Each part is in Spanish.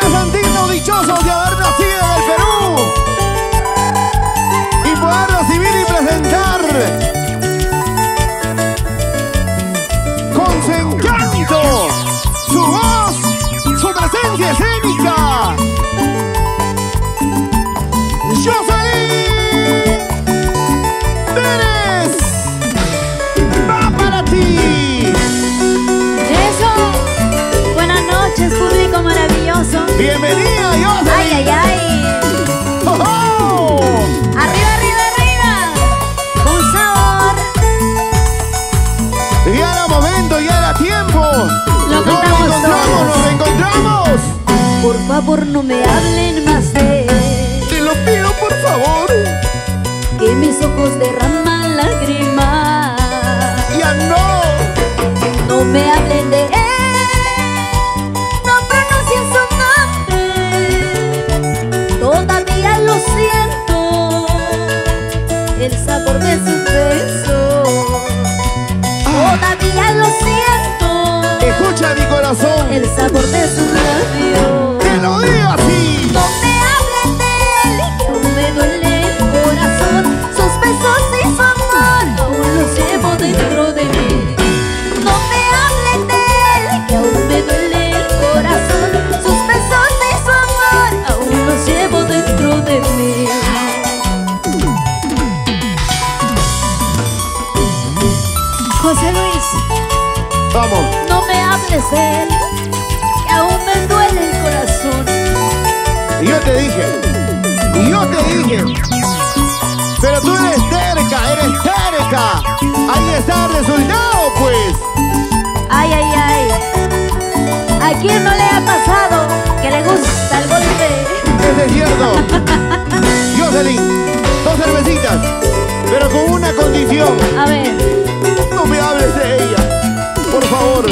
Argentinos dichosos de haber nacido en el Perú y poder recibir y presentar con su encanto, su voz, su presencia escénica. Yocelin Perez va para ti. Eso. Buenas noches, público maravilloso. Bienvenida, Yocelin. Ay, ay, ay. Oh, oh. Arriba, arriba, arriba. Con sabor. Ya era momento, ya era tiempo. Lo cantamos todos. Nos encontramos. Por favor, no me hablen más de él. Te lo pido, por favor. Que mis ojos derraman lágrimas. Ya no. No me hablen de él. El sabor de sus besos, todavía lo siento. Escucha mi corazón. El sabor de sus labios. Te lo digo así. No me hablen de él, no me duele el corazón. Sus besos y su amor aún los llevo dentro de mí. No me hablen de él, que aún me duele el corazón. Sus besos y su amor aún los llevo dentro de mí. José Luis, vamos. No me hables de él, que aún me duele el corazón. Yo te dije. Pero tú eres terca. Ahí está el resultado, pues. Ay, ay, ay. ¿A quién no le ha pasado que le gusta el golpe? Es cierto. Yocelin, 2 cervecitas, pero con una condición. A ver. No me hables de ella, por favor.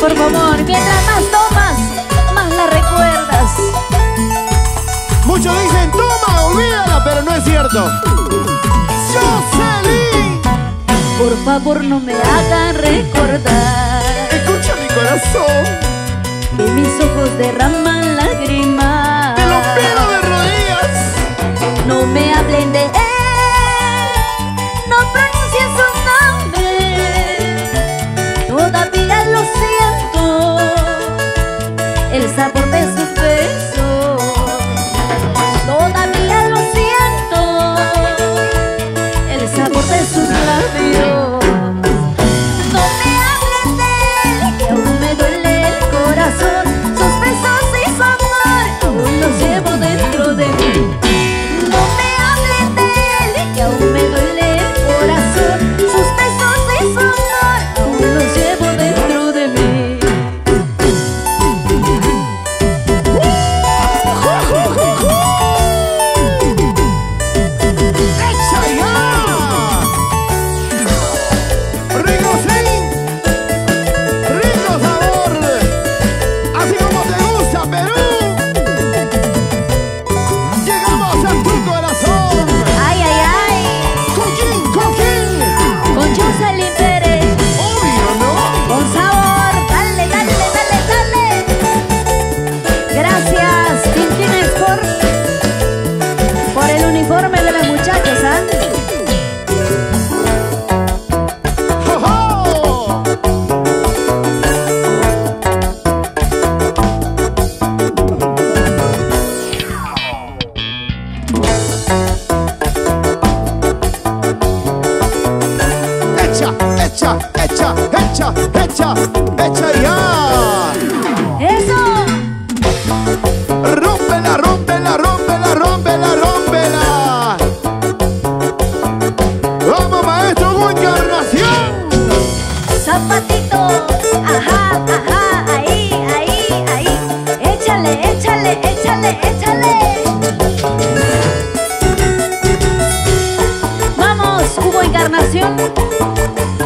Por favor, mientras más tomas, más la recuerdas. Muchos dicen, toma, olvídala, pero no es cierto. ¡Yocelin! Por favor, no me hagan recordar. Escucha mi corazón. Que mis ojos derraman lágrimas. Te lo pido de rodillas. No me hablen de él. Todavía lo siento, el sabor de sus besos. Todavía lo siento, el sabor de sus labios. No me hables de él, que aún me duele el corazón. Sus besos y su amor aún los llevo dentro de mí. No me hables de él, que aún me duele el corazón. Sus besos y su amor aún los llevo.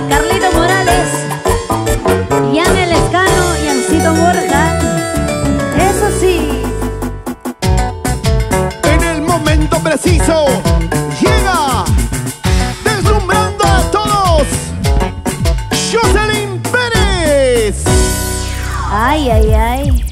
Carlito Morales, Yan El Escano y Ancina. Ay, ay, ay.